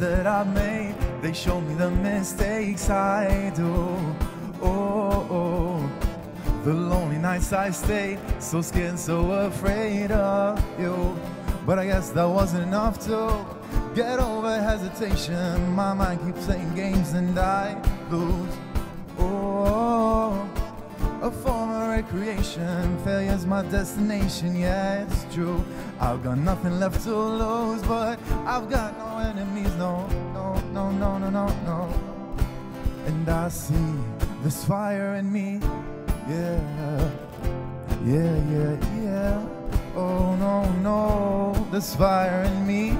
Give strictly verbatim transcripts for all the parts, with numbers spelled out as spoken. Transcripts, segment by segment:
that I've made, they show me the mistakes I do. Oh, oh. The lonely nights I stayed, so scared, so afraid of you. But I guess that wasn't enough to get over hesitation. My mind keeps playing games and I lose. Oh, a form of recreation, failure's my destination, yeah, it's true. I've got nothing left to lose, but I've got no enemies, no, no, no, no, no, no, no. And I see this fire in me, yeah, yeah, yeah, yeah. Oh, no, no, this fire in me.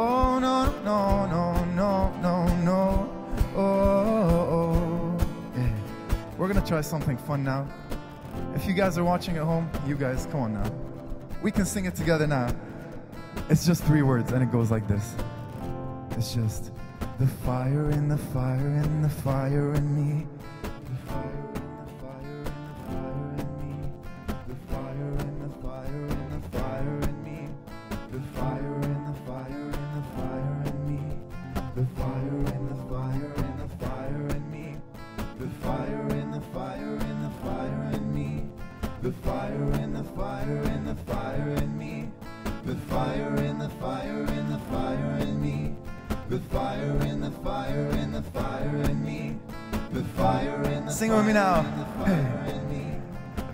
Oh, no, no, no, no, no, no. Oh, oh, oh. Yeah. We're gonna try something fun now. If you guys are watching at home, you guys, come on now. We can sing it together now. It's just three words, and it goes like this. It's just the fire in the fire in the fire in me. The fire in the fire in the fire in me. The fire in the fire in the fire in me. The fire in the fire in the fire in me. The fire in the fire in the fire in me. The fire in the fire in the fire in me. The fire in the fire in the fire in me. The fire in the fire in the fire in me. The fire in the fire in the fire in me. The fire in the sing with me now.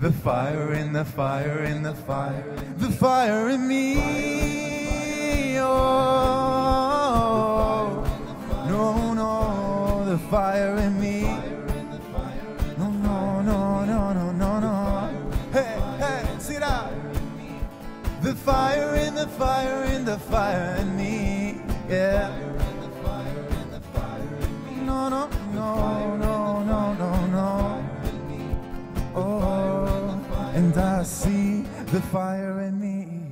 The fire in the fire in the fire. The fire in me. Oh no no, the fire in me. No no no no no no no. Hey hey, sing it out. The fire in the fire in the fire in me. Yeah. No no no no no no no. Oh, and I see the fire in me.